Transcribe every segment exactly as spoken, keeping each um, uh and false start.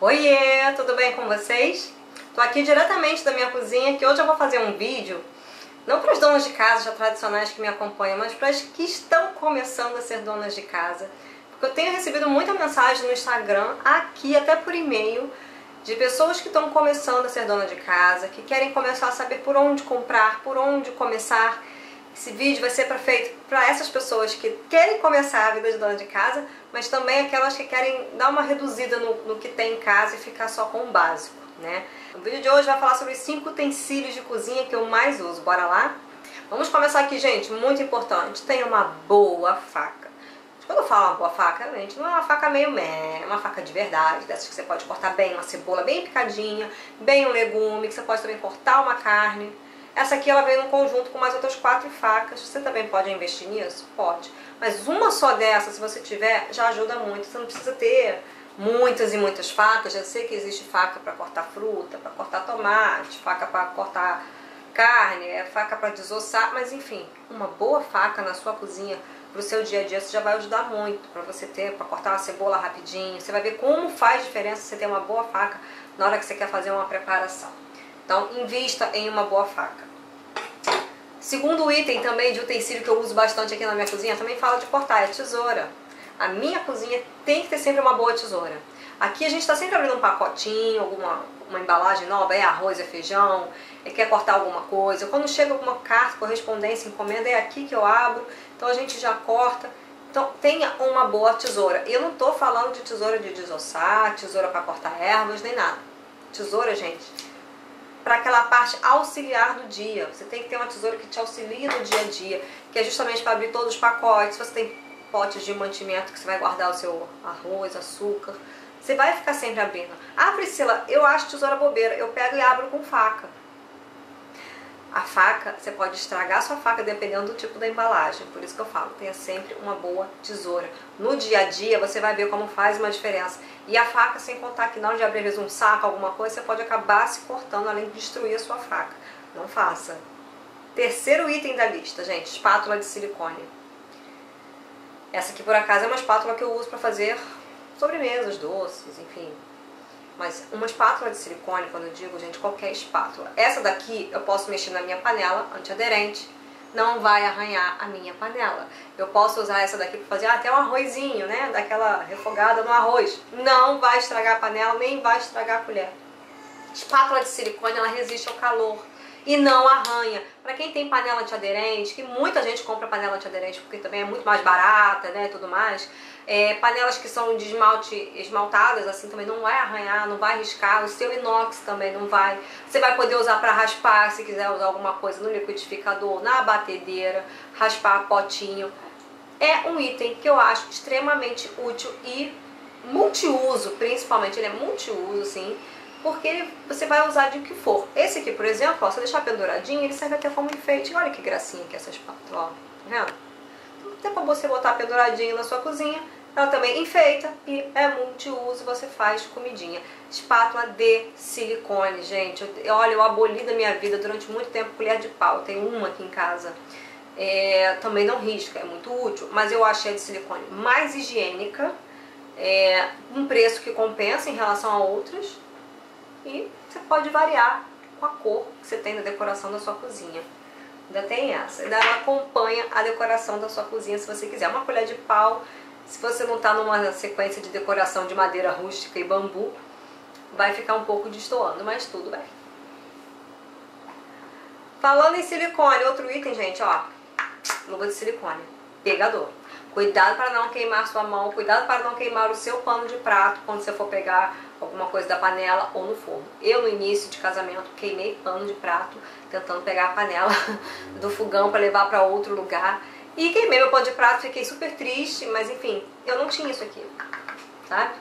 Oiê, tudo bem com vocês? Tô aqui diretamente da minha cozinha, que hoje eu vou fazer um vídeo não para as donas de casa já tradicionais que me acompanham, mas para as que estão começando a ser donas de casa, porque eu tenho recebido muita mensagem no Instagram, aqui até por e-mail, de pessoas que estão começando a ser dona de casa, que querem começar a saber por onde comprar, por onde começar. Esse vídeo vai ser feito para essas pessoas que querem começar a vida de dona de casa, mas também aquelas que querem dar uma reduzida no, no que tem em casa e ficar só com o básico, né? O vídeo de hoje vai falar sobre os cinco utensílios de cozinha que eu mais uso. Bora lá? Vamos começar aqui, gente. Muito importante, tenha uma boa faca. Quando eu falo uma boa faca, gente, não é uma faca meio meh, é uma faca de verdade, dessas que você pode cortar bem uma cebola bem picadinha, bem um legume, que você pode também cortar uma carne. Essa aqui ela vem num conjunto com mais outras quatro facas, você também pode investir nisso? Pode. Mas uma só dessa, se você tiver, já ajuda muito, você não precisa ter muitas e muitas facas. Já sei que existe faca para cortar fruta, para cortar tomate, faca para cortar carne, faca para desossar, mas enfim, uma boa faca na sua cozinha, para o seu dia a dia, isso já vai ajudar muito para você ter, para cortar uma cebola rapidinho. Você vai ver como faz diferença você ter uma boa faca na hora que você quer fazer uma preparação. Então, invista em uma boa faca. Segundo item também de utensílio que eu uso bastante aqui na minha cozinha, também falo de cortar, é a tesoura. A minha cozinha tem que ter sempre uma boa tesoura. Aqui a gente está sempre abrindo um pacotinho, alguma uma embalagem nova, é arroz, é feijão, é quer cortar alguma coisa. Quando chega alguma carta, correspondência, encomenda, é aqui que eu abro. Então a gente já corta. Então tenha uma boa tesoura. Eu não estou falando de tesoura de desossar, tesoura para cortar ervas, nem nada. Tesoura, gente, para aquela parte auxiliar do dia. Você tem que ter uma tesoura que te auxilie no dia a dia, que é justamente para abrir todos os pacotes. Você tem potes de mantimento que você vai guardar o seu arroz, açúcar. Você vai ficar sempre abrindo. Ah, Priscila, eu acho tesoura bobeira. Eu pego e abro com faca. A faca, você pode estragar a sua faca dependendo do tipo da embalagem. Por isso que eu falo, tenha sempre uma boa tesoura. No dia a dia, você vai ver como faz uma diferença. E a faca, sem contar que na hora de abrir um saco, alguma coisa, você pode acabar se cortando, além de destruir a sua faca. Não faça. Terceiro item da lista, gente, espátula de silicone. Essa aqui, por acaso, é uma espátula que eu uso para fazer sobremesas, doces, enfim. Mas uma espátula de silicone, quando eu digo, gente, qualquer espátula. Essa daqui eu posso mexer na minha panela antiaderente, não vai arranhar a minha panela. Eu posso usar essa daqui para fazer até um arrozinho, né? Daquela refogada no arroz. Não vai estragar a panela, nem vai estragar a colher. Espátula de silicone, ela resiste ao calor e não arranha. Para quem tem panela antiaderente, que muita gente compra panela antiaderente porque também é muito mais barata, né, e tudo mais. É, panelas que são de esmalte, esmaltadas, assim, também não vai arranhar, não vai riscar. O seu inox também não vai. Você vai poder usar para raspar, se quiser usar alguma coisa no liquidificador, na batedeira, raspar potinho. É um item que eu acho extremamente útil e multiuso, principalmente. Ele é multiuso, sim, porque você vai usar de o que for. Esse aqui, por exemplo, ó, se eu deixar penduradinho, ele serve até como enfeite. Olha que gracinha que é essa espátula, ó, tá vendo? Até para você botar penduradinho na sua cozinha, ela também enfeita e é multiuso, você faz comidinha. Espátula de silicone, gente. Eu, olha, eu aboli da minha vida durante muito tempo colher de pau. Eu tenho uma aqui em casa. É, também não risca, é muito útil, mas eu achei a de silicone mais higiênica, é, um preço que compensa em relação a outras, e você pode variar com a cor que você tem na decoração da sua cozinha. Ainda tem essa. Ainda ela acompanha a decoração da sua cozinha, se você quiser. Uma colher de pau, se você não está numa sequência de decoração de madeira rústica e bambu, vai ficar um pouco destoando, mas tudo bem. Falando em silicone, outro item, gente, ó. Luva de silicone. Pegador. Cuidado para não queimar sua mão, cuidado para não queimar o seu pano de prato quando você for pegar alguma coisa da panela ou no forno. Eu, no início de casamento, queimei pano de prato tentando pegar a panela do fogão para levar para outro lugar. E queimei meu pano de prato, fiquei super triste, mas enfim, eu não tinha isso aqui, sabe?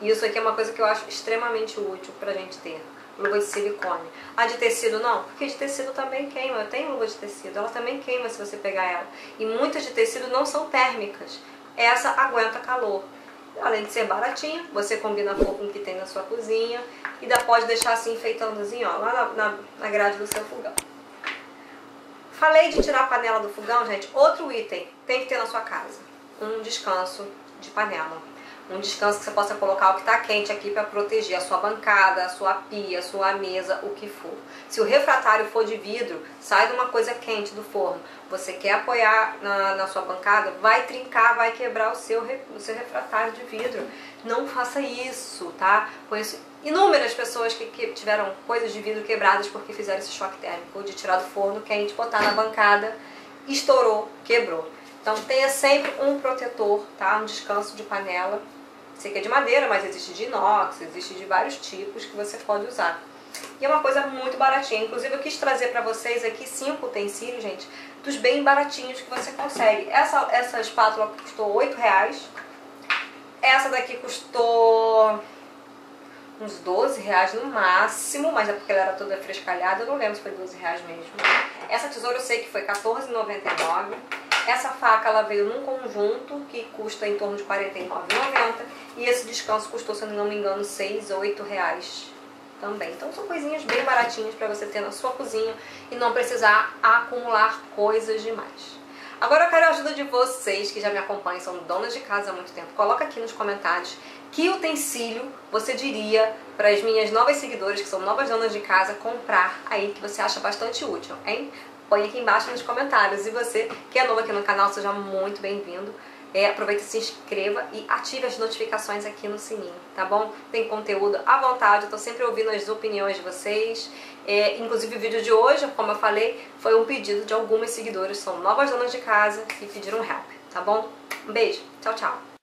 E isso aqui é uma coisa que eu acho extremamente útil pra gente ter. Luva de silicone. A de tecido não, porque de tecido também queima. Eu tenho luva de tecido, ela também queima se você pegar ela. E muitas de tecido não são térmicas. Essa aguenta calor. Além de ser baratinha, você combina com o que tem na sua cozinha e ainda pode deixar assim enfeitandozinho, ó, lá na, na, na grade do seu fogão. Falei de tirar a panela do fogão, gente. Outro item tem que ter na sua casa: um descanso de panela. um descanso que você possa colocar o que está quente aqui para proteger a sua bancada, a sua pia, a sua mesa, o que for. Se o refratário for de vidro, sai de uma coisa quente do forno. Você quer apoiar na, na sua bancada, vai trincar, vai quebrar o seu, o seu refratário de vidro. Não faça isso, tá? Conheço inúmeras pessoas que, que tiveram coisas de vidro quebradas porque fizeram esse choque térmico de tirar do forno quente, botar na bancada, estourou, quebrou. Então tenha sempre um protetor, tá? Um descanso de panela. Sei que é de madeira, mas existe de inox, existe de vários tipos que você pode usar. E é uma coisa muito baratinha. Inclusive eu quis trazer pra vocês aqui cinco utensílios, gente, dos bem baratinhos que você consegue. Essa, essa espátula custou oito reais. Essa daqui custou uns doze reais no máximo, mas é porque ela era toda frescalhada. Eu não lembro se foi doze reais mesmo. Essa tesoura eu sei que foi quatorze reais e noventa e nove centavos. Essa faca ela veio num conjunto que custa em torno de quarenta e nove reais e noventa centavos. E esse descanso custou, se eu não me engano, seis ou oito reais também. Então são coisinhas bem baratinhas para você ter na sua cozinha e não precisar acumular coisas demais. Agora eu quero a ajuda de vocês que já me acompanham, são donas de casa há muito tempo. Coloca aqui nos comentários que utensílio você diria para as minhas novas seguidoras, que são novas donas de casa, comprar aí que você acha bastante útil, hein? Põe aqui embaixo nos comentários. E você que é novo aqui no canal, seja muito bem-vindo. É, aproveita, se inscreva e ative as notificações aqui no sininho, tá bom? Tem conteúdo à vontade, eu tô sempre ouvindo as opiniões de vocês. É, inclusive o vídeo de hoje, como eu falei, foi um pedido de algumas seguidoras, são novas donas de casa e pediram help, tá bom? Um beijo, tchau, tchau!